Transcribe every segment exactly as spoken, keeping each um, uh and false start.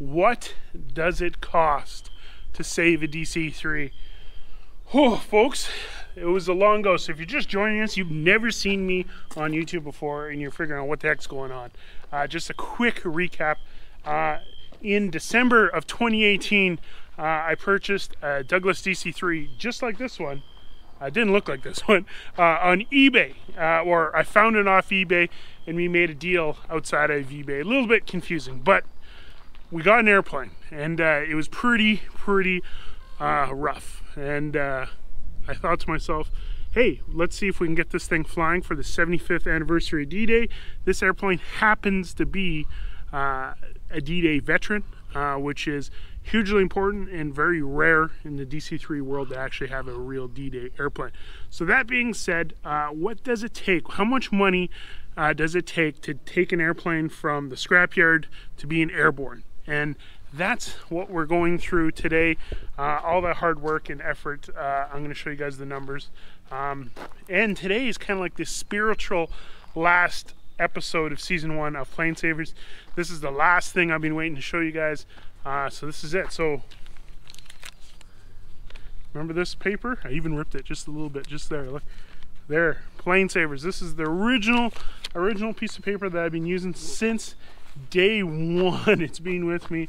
What does it cost to save a D C three? Whew, folks, it was a long go. So if you're just joining us, you've never seen me on YouTube before and you're figuring out what the heck's going on. Uh, just a quick recap. Uh, in December of twenty eighteen, uh, I purchased a Douglas D C three just like this one. Uh, didn't look like this one, uh, on eBay, uh, or I found it off eBay and we made a deal outside of eBay. A little bit confusing, but we got an airplane and uh, it was pretty, pretty uh, rough. And uh, I thought to myself, hey, let's see if we can get this thing flying for the seventy-fifth anniversary of D-Day. This airplane happens to be uh, a D-Day veteran, uh, which is hugely important and very rare in the D C three world to actually have a real D-Day airplane. So that being said, uh, what does it take? How much money uh, does it take to take an airplane from the scrapyard to being airborne? And that's what we're going through today. Uh, all that hard work and effort, uh, I'm gonna show you guys the numbers. Um, and today is kind of like this spiritual last episode of season one of Plane Savers. This is the last thing I've been waiting to show you guys. Uh, so this is it. So remember this paper? I even ripped it just a little bit, just there. Look, there, Plane Savers. This is the original, original piece of paper that I've been using since day one. It's been with me.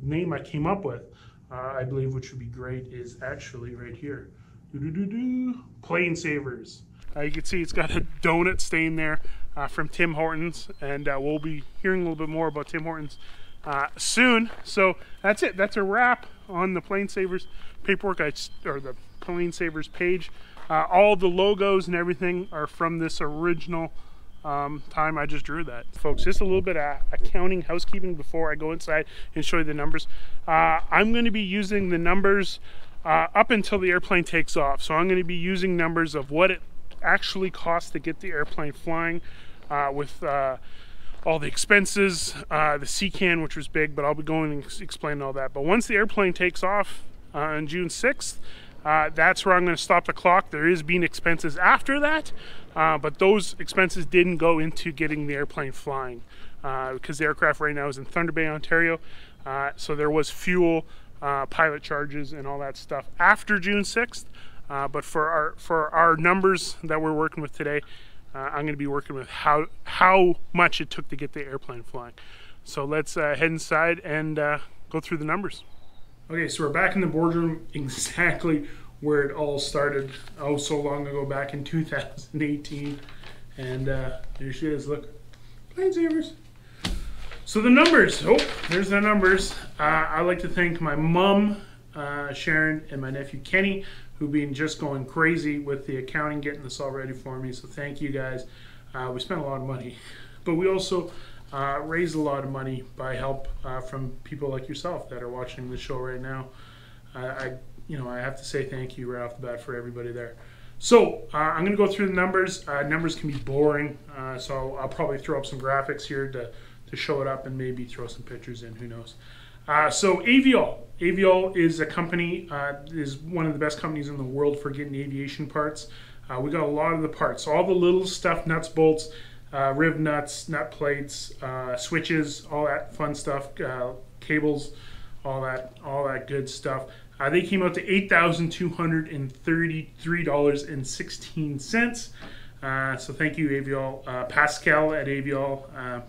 The name I came up with, uh, I believe, which would be great, is actually right here. Doo -doo -doo -doo. Plane Savers. Uh, you can see it's got a donut stain there uh, from Tim Hortons, and uh, we'll be hearing a little bit more about Tim Hortons Uh, soon. So that's it. That's a wrap on the Plane Savers paperwork, I, or the Plane Savers page. Uh, all the logos and everything are from this original um, time I just drew that. Folks, just a little bit of accounting, housekeeping before I go inside and show you the numbers. Uh, I'm going to be using the numbers uh, up until the airplane takes off. So I'm going to be using numbers of what it actually costs to get the airplane flying uh, with uh, all the expenses, uh, the C CAN, which was big, but I'll be going and ex explaining all that. But once the airplane takes off uh, on June sixth, uh, that's where I'm gonna stop the clock. There is being expenses after that, uh, but those expenses didn't go into getting the airplane flying uh, because the aircraft right now is in Thunder Bay, Ontario. Uh, so there was fuel, uh, pilot charges, and all that stuff after June sixth. Uh, but for our, for our numbers that we're working with today, Uh, I'm going to be working with how how much it took to get the airplane flying. So let's uh, head inside and uh, go through the numbers. Okay, so we're back in the boardroom exactly where it all started oh so long ago, back in two thousand eighteen. And uh, there she is, look, Plane Savers. So the numbers, oh, there's the numbers. Uh, I'd like to thank my mom, uh, Sharon, and my nephew, Kenny, who've been just going crazy with the accounting, getting this all ready for me. So thank you guys. Uh, we spent a lot of money, but we also uh, raised a lot of money by help uh, from people like yourself that are watching the show right now. Uh, I, you know, I have to say thank you right off the bat for everybody there. So uh, I'm going to go through the numbers. Uh, numbers can be boring, uh, so I'll probably throw up some graphics here to to show it up and maybe throw some pictures in. Who knows? Uh, so Aviol. Aviol is a company, uh, is one of the best companies in the world for getting aviation parts. Uh, we got a lot of the parts, all the little stuff, nuts, bolts, uh, rib nuts, nut plates, uh, switches, all that fun stuff, uh, cables, all that, all that good stuff. Uh, they came out to eight thousand two hundred thirty-three dollars and sixteen cents. Uh, so thank you, Aviol. Uh, Pascal at Aviol uh,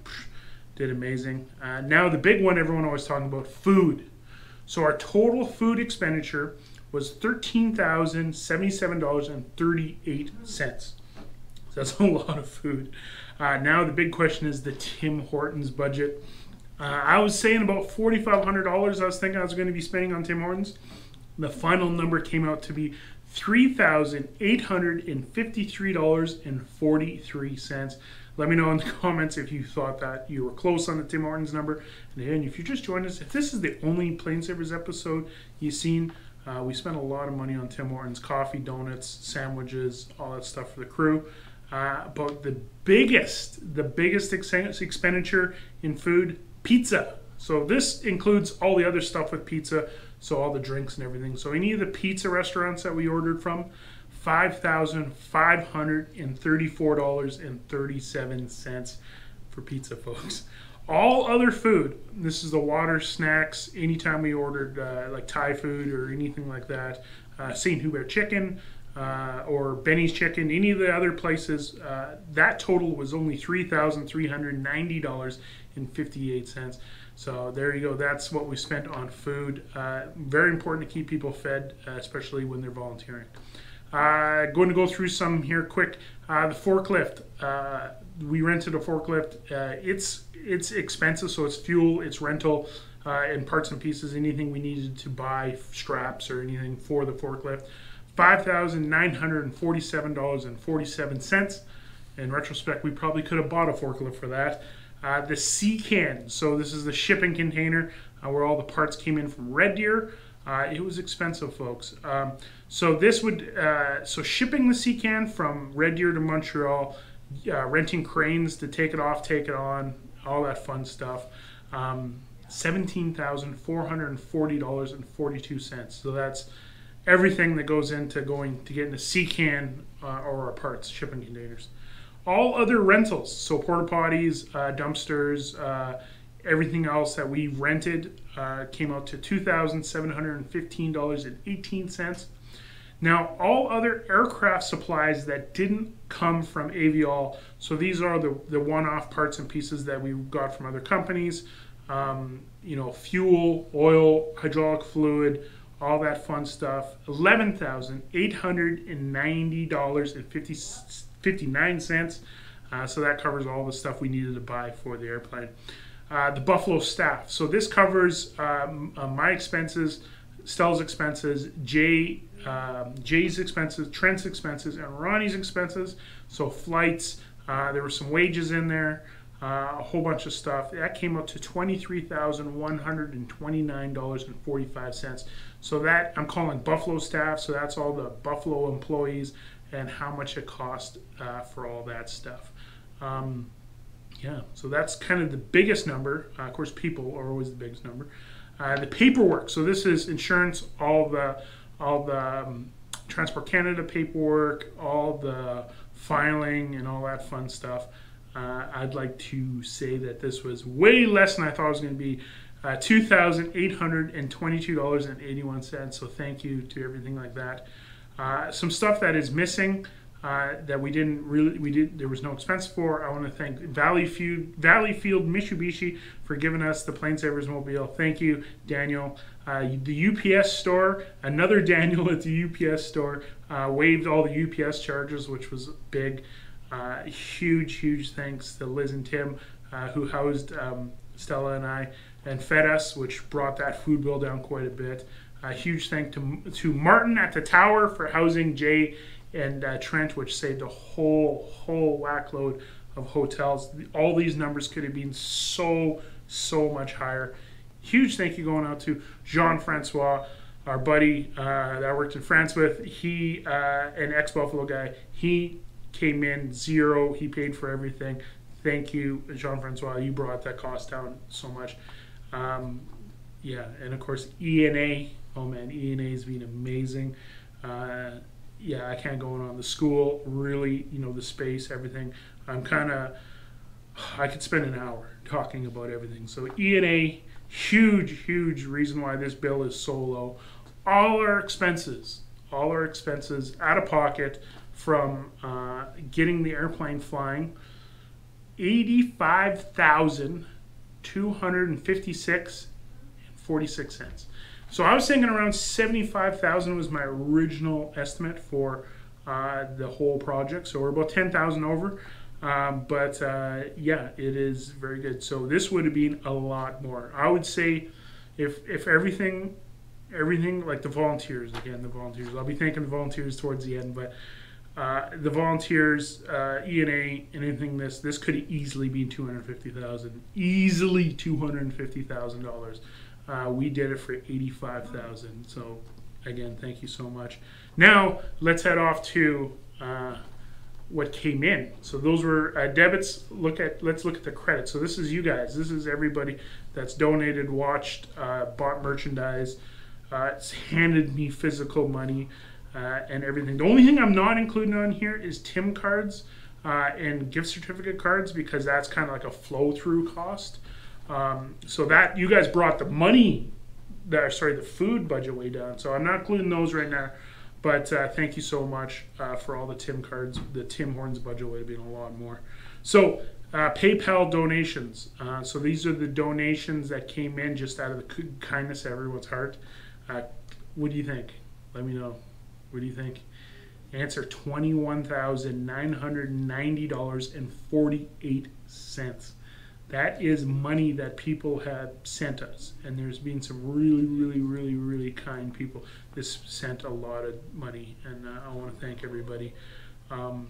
did amazing. Uh, now the big one everyone always talking about, food. So our total food expenditure was thirteen thousand seventy-seven dollars and thirty-eight cents. So that's a lot of food. Uh, now the big question is the Tim Hortons budget. Uh, I was saying about forty-five hundred dollars I was thinking I was going to be spending on Tim Hortons. The final number came out to be three thousand eight hundred fifty-three dollars and forty-three cents. Let me know in the comments if you thought that you were close on the Tim Hortons number. And again, if you just joined us, if this is the only Plane Savers episode you've seen, uh, we spent a lot of money on Tim Hortons, coffee, donuts, sandwiches, all that stuff for the crew. Uh, but the biggest, the biggest ex expenditure in food, pizza. So this includes all the other stuff with pizza, so all the drinks and everything. So any of the pizza restaurants that we ordered from, five thousand five hundred thirty-four dollars and thirty-seven cents for pizza, folks. All other food, this is the water, snacks, anytime we ordered uh, like Thai food or anything like that, uh, Saint Hubert chicken uh, or Benny's Chicken, any of the other places, uh, that total was only three thousand three hundred ninety dollars and fifty-eight cents. So there you go, that's what we spent on food. Uh, very important to keep people fed, uh, especially when they're volunteering. Uh, going to go through some here quick. Uh, the forklift, uh, we rented a forklift. Uh, it's it's expensive, so it's fuel, it's rental, uh, and parts and pieces, anything we needed to buy, straps or anything for the forklift. five thousand nine hundred forty-seven dollars and forty-seven cents. In retrospect, we probably could have bought a forklift for that. Uh, the sea can, so this is the shipping container uh, where all the parts came in from Red Deer. Uh, it was expensive, folks. Um, so this would, uh, so shipping the sea can from Red Deer to Montreal, uh, renting cranes to take it off, take it on, all that fun stuff. Um, seventeen thousand four hundred forty dollars and forty-two cents. So that's everything that goes into going to getting a sea can uh, or our parts, shipping containers. All other rentals, so porta potties, uh, dumpsters, uh, everything else that we rented uh, came out to two thousand seven hundred fifteen dollars and eighteen cents. Now, all other aircraft supplies that didn't come from Aviol, so these are the, the one-off parts and pieces that we got from other companies, um, you know, fuel, oil, hydraulic fluid, all that fun stuff, eleven thousand eight hundred ninety dollars and fifty-nine cents. Uh, so that covers all the stuff we needed to buy for the airplane. Uh, the Buffalo staff. So this covers um, uh, my expenses, Stella's expenses, Jay, uh, Jay's expenses, Trent's expenses, and Ronnie's expenses. So flights, uh, there were some wages in there, uh, a whole bunch of stuff. That came up to twenty-three thousand one hundred twenty-nine dollars and forty-five cents. So that I'm calling Buffalo staff. So that's all the Buffalo employees and how much it cost uh, for all that stuff. Um, Yeah, so that's kind of the biggest number. Uh, of course, people are always the biggest number. Uh, the paperwork. So this is insurance, all the all the um, Transport Canada paperwork, all the filing, and all that fun stuff. Uh, I'd like to say that this was way less than I thought it was going to be. Uh, two thousand eight hundred twenty-two dollars and eighty-one cents. So thank you to everything like that. Uh, some stuff that is missing. Uh, that we didn't really, we did, there was no expense for. I want to thank Valley Field, Valley Field Mitsubishi for giving us the Plane Savers mobile. Thank you, Daniel. Uh, the U P S store, another Daniel at the U P S store, uh, waived all the U P S charges, which was big. Uh, huge, huge thanks to Liz and Tim, uh, who housed um, Stella and I and fed us, which brought that food bill down quite a bit. A uh, huge thank to, to Martin at the Tower for housing Jay and uh, Trent, which saved a whole, whole whack load of hotels. All these numbers could have been so, so much higher. Huge thank you going out to Jean Francois, our buddy uh, that I worked in France with. He, uh, an ex-Buffalo guy, he came in zero. He paid for everything. Thank you, Jean Francois. You brought that cost down so much. Um, yeah, and of course, E N A. Oh man, E N A has been amazing. Uh, Yeah, I can't go on. The school, really, you know, the space, everything. I'm kind of, I could spend an hour talking about everything. So E and A, huge, huge reason why this bill is so low. All our expenses, all our expenses out of pocket from uh, getting the airplane flying, eighty-five thousand two hundred fifty-six dollars and forty-six cents. So I was thinking around seventy-five thousand dollars was my original estimate for uh, the whole project. So we're about ten thousand dollars over, um, but uh, yeah, it is very good. So this would have been a lot more. I would say if if everything, everything like the volunteers, again, the volunteers, I'll be thanking the volunteers towards the end, but uh, the volunteers, uh, E and A, anything this, this could have easily been two hundred fifty thousand dollars, easily two hundred fifty thousand dollars. Uh, we did it for eighty-five thousand dollars. So again, thank you so much. Now let's head off to uh, what came in. So those were uh, debits. Look at let's look at the credits. So this is you guys. This is everybody that's donated, watched, uh, bought merchandise, uh, handed me physical money, uh, and everything. The only thing I'm not including on here is T I M cards uh, and gift certificate cards because that's kind of like a flow-through cost. Um, so that you guys brought the money, the, sorry, the food budget way down. So I'm not including those right now. But uh, thank you so much uh, for all the Tim cards. The Tim Hortons budget would have been a lot more. So uh, PayPal donations. Uh, so these are the donations that came in just out of the kindness of everyone's heart. Uh, what do you think? Let me know. What do you think? Answer, twenty-one thousand nine hundred ninety dollars and forty-eight cents. That is money that people have sent us, and there's been some really, really, really, really kind people. This sent a lot of money, and uh, I want to thank everybody. Um,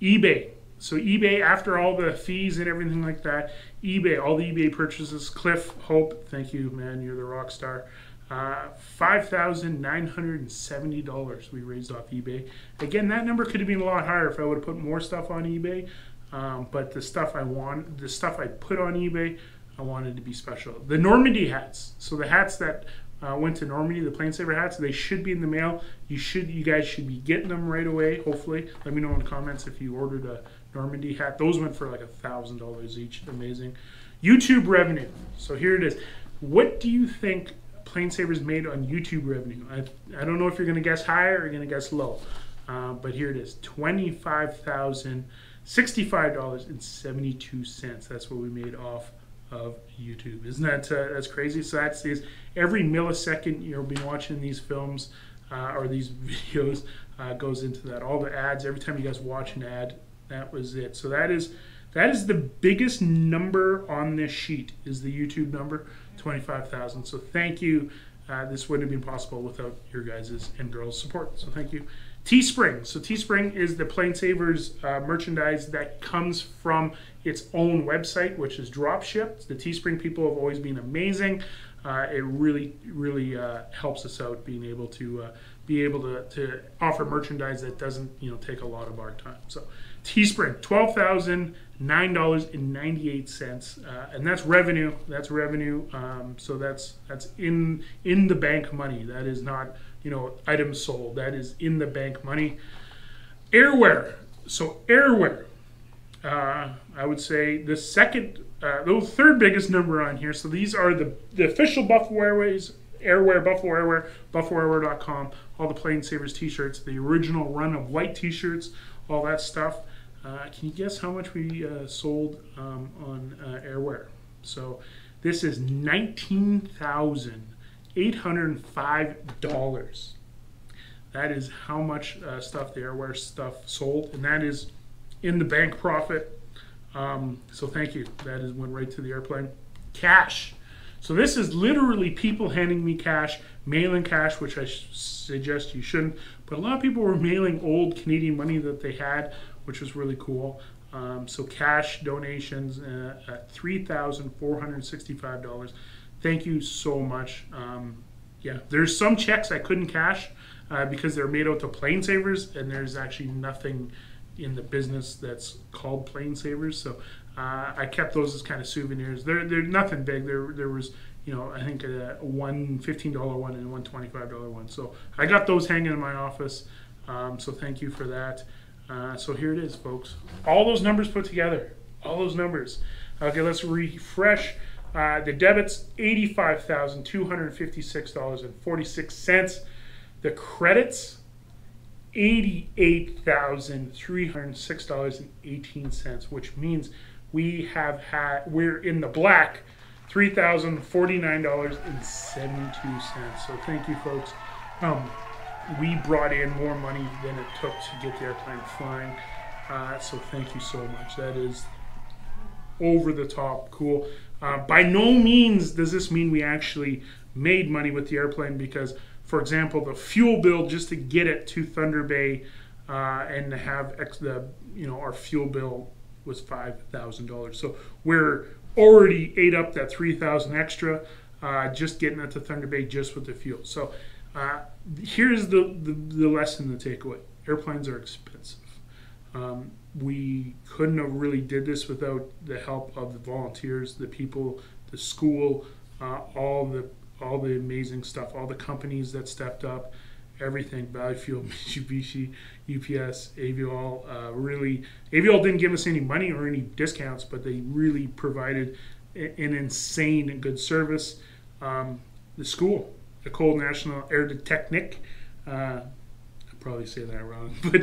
eBay. So eBay, after all the fees and everything like that, eBay, all the eBay purchases. Cliff Hope, thank you, man. You're the rock star. Uh, five thousand nine hundred seventy dollars we raised off eBay. Again, that number could have been a lot higher if I would have put more stuff on eBay. Um, but the stuff I want, the stuff I put on eBay, I wanted to be special. The Normandy hats. So the hats that uh, went to Normandy, the Plane Saver hats, they should be in the mail. You should, you guys should be getting them right away. Hopefully, let me know in the comments if you ordered a Normandy hat. Those went for like a thousand dollars each. Amazing. YouTube revenue. So here it is. What do you think Plane Savers made on YouTube revenue? I I don't know if you're going to guess high or you're going to guess low, uh, but here it is: twenty-five thousand. sixty-five dollars and seventy-two cents. That's what we made off of YouTube. Isn't that uh, that's crazy? So that's these, every millisecond you'll be watching these films uh, or these videos uh, goes into that. All the ads, every time you guys watch an ad, that was it. So that is that is the biggest number on this sheet, is the YouTube number, twenty-five thousand. So thank you. Uh, this wouldn't have been possible without your guys' and girls' support. So thank you. Teespring. So Teespring is the Plane Savers uh, merchandise that comes from its own website, which is dropshipped. The Teespring people have always been amazing. Uh, it really, really uh, helps us out being able to uh, be able to, to offer merchandise that doesn't, you know, take a lot of our time. So Teespring, twelve thousand nine dollars and ninety-eight cents, uh, and that's revenue. That's revenue. Um, so that's that's in in the bank money. That is not, you know, items sold. That is in the bank money. Airwear. So airwear, uh, I would say the second, uh, the third biggest number on here. So these are the, the official Buffalo Airways, Airwear, Buffalo Airwear, Buffalo Airwear dot com, all the Plane Savers t-shirts, the original run of white t-shirts, all that stuff. Uh, can you guess how much we uh, sold um, on uh, Airwear? So this is nineteen thousand dollars. eight hundred five dollars. That is how much uh, stuff, the Airwear stuff, sold, and that is in the bank profit. Um, so thank you. That is went right to the airplane. Cash. So this is literally people handing me cash, mailing cash, which I suggest you shouldn't. But a lot of people were mailing old Canadian money that they had, which was really cool. Um, so cash donations uh, at three thousand four hundred sixty-five dollars. Thank you so much. Um, yeah, there's some checks I couldn't cash uh, because they're made out to Plane Savers, and there's actually nothing in the business that's called Plane Savers. So uh, I kept those as kind of souvenirs. They're, they're nothing big. There, there was, you know, I think a one fifteen dollar one and one twenty-five dollar one. So I got those hanging in my office. Um, so thank you for that. Uh, so here it is, folks. All those numbers put together. All those numbers. Okay, let's refresh. Uh, the debits, eighty-five thousand two hundred fifty-six dollars and forty-six cents. The credits, eighty-eight thousand three hundred six dollars and eighteen cents, which means we have had, we're in the black, three thousand forty-nine dollars and seventy-two cents. So thank you, folks. Um, we brought in more money than it took to get the airplane flying. Uh, so thank you so much. That is over the top cool. Uh, by no means does this mean we actually made money with the airplane, because, for example, the fuel bill just to get it to Thunder Bay uh, and to have ex the you know our fuel bill was five thousand dollars. So we're already ate up that three thousand extra uh, just getting it to Thunder Bay just with the fuel. So uh, here's the, the the lesson, the takeaway: airplanes are expensive. Um, we couldn't have really did this without the help of the volunteers, the people, the school, uh, all the all the amazing stuff, all the companies that stepped up, everything. Valley Field, Mitsubishi, U P S, Aviol. Uh, really, Aviol didn't give us any money or any discounts, but they really provided an insane and good service. Um, the school, École Nationale d'Aérotechnique, uh, I'll probably say that wrong, but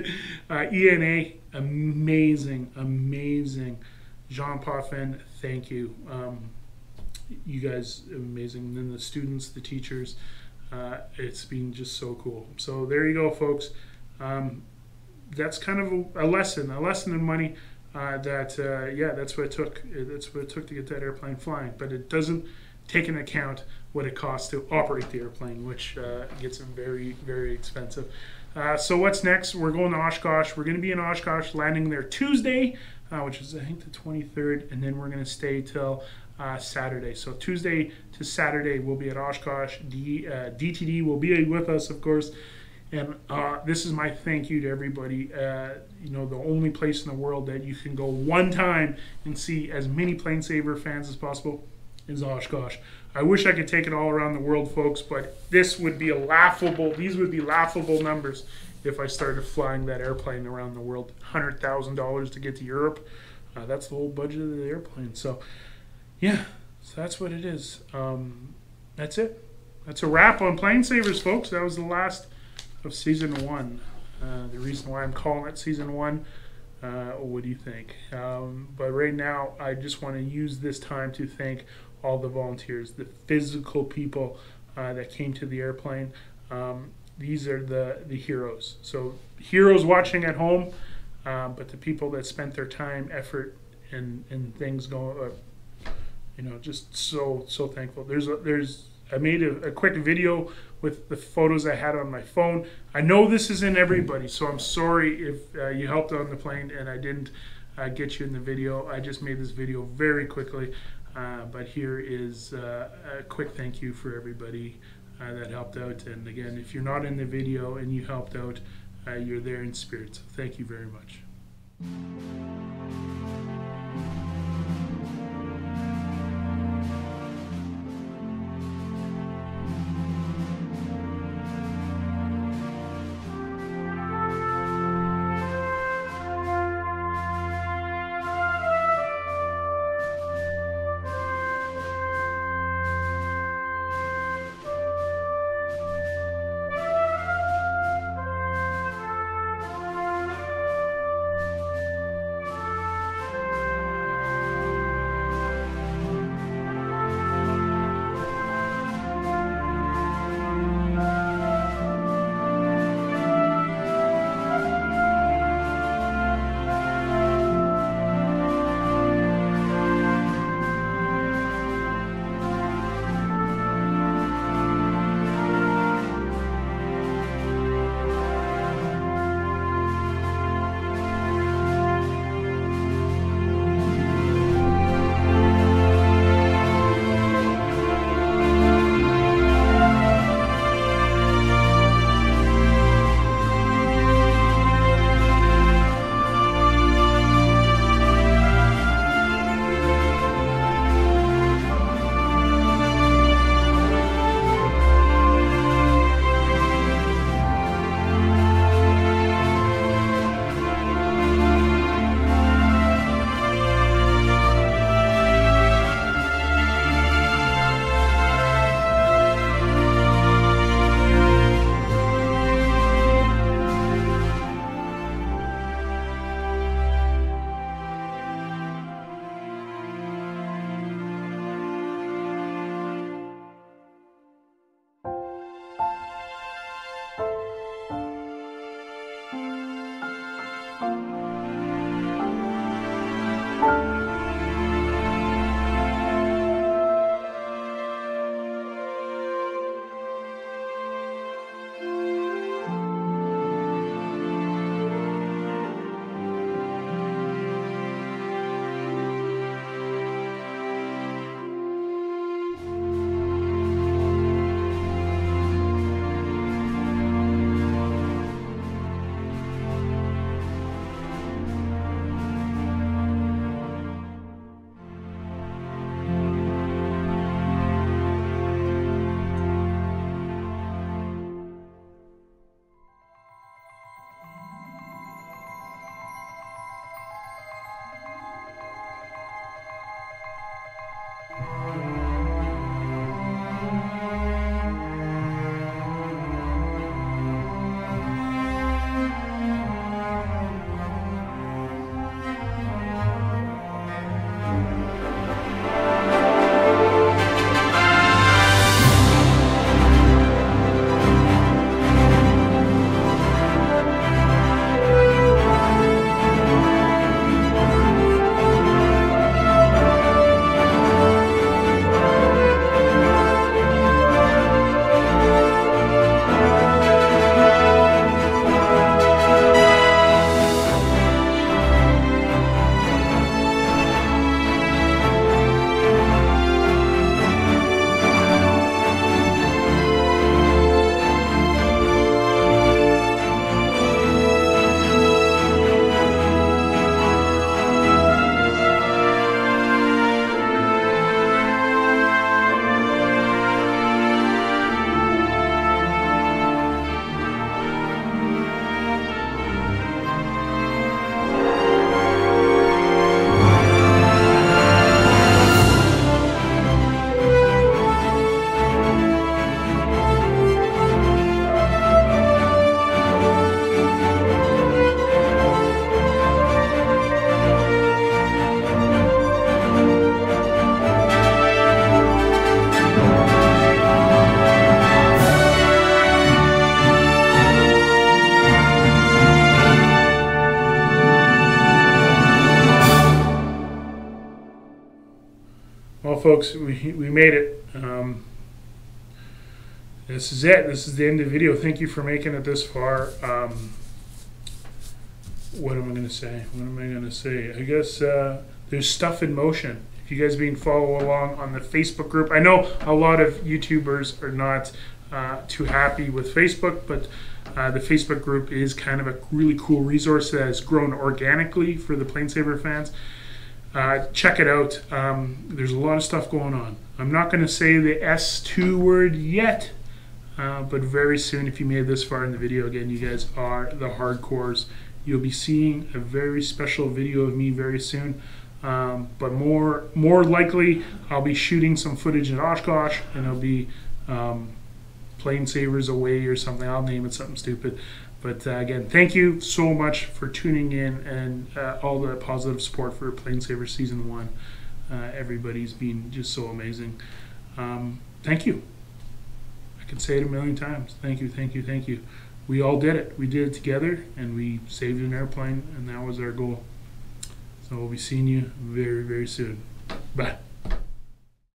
uh, E N A, amazing, amazing. Jean Poffin, thank you. Um, you guys are amazing. And then the students, the teachers, uh, it's been just so cool. So there you go, folks. Um, that's kind of a, a lesson, a lesson in money. Uh, that uh, yeah, that's what it took. That's what it took to get that airplane flying. But it doesn't take into account what it costs to operate the airplane, which uh, gets them very, very expensive. Uh, so what's next? We're going to Oshkosh. We're going to be in Oshkosh, landing there Tuesday, uh, which is I think the twenty-third, and then we're going to stay till uh, Saturday. So Tuesday to Saturday we'll be at Oshkosh. D, uh, D T D will be with us, of course. And uh, this is my thank you to everybody. Uh, you know, the only place in the world that you can go one time and see as many Plane Saver fans as possible is Oshkosh. I wish I could take it all around the world, folks, but this would be a laughable, these would be laughable numbers if I started flying that airplane around the world. one hundred thousand dollars to get to Europe. Uh, that's the whole budget of the airplane. So, yeah, so that's what it is. Um, that's it. That's a wrap on Plane Savers, folks. That was the last of season one. Uh, the reason why I'm calling it season one, uh, what do you think? Um, but right now, I just want to use this time to thank all the volunteers, the physical people uh, that came to the airplane. Um, these are the, the heroes. So heroes watching at home, uh, but the people that spent their time, effort, and, and things going, uh, you know, just so, so thankful. There's, a, there's, I made a, a quick video with the photos I had on my phone. I know this isn't everybody, so I'm sorry if uh, you helped on the plane and I didn't uh, get you in the video. I just made this video very quickly, uh, but here is uh, a quick thank you for everybody uh, that helped out. And again, if you're not in the video and you helped out, uh, you're there in spirit. So thank you very much. folks, we, we made it. Um, this is it. This is the end of the video. Thank you for making it this far. Um, what am I going to say? What am I going to say? I guess uh, there's stuff in motion. If you guys being follow along on the Facebook group, I know a lot of YouTubers are not uh, too happy with Facebook, but uh, the Facebook group is kind of a really cool resource that has grown organically for the Plane Saver fans. Uh, check it out. Um, there's a lot of stuff going on. I'm not going to say the S two word yet, uh, but very soon, if you made it this far in the video, again, you guys are the hardcores. You'll be seeing a very special video of me very soon. Um, but more more likely, I'll be shooting some footage in Oshkosh, and it'll be um, Plane Savers Away or something. I'll name it something stupid. But uh, again, thank you so much for tuning in, and uh, all the positive support for Plane Savers Season one. Uh, everybody's been just so amazing. Um, thank you. I can say it a million times. Thank you, thank you, thank you. We all did it. We did it together, and we saved an airplane, and that was our goal. So we'll be seeing you very, very soon. Bye.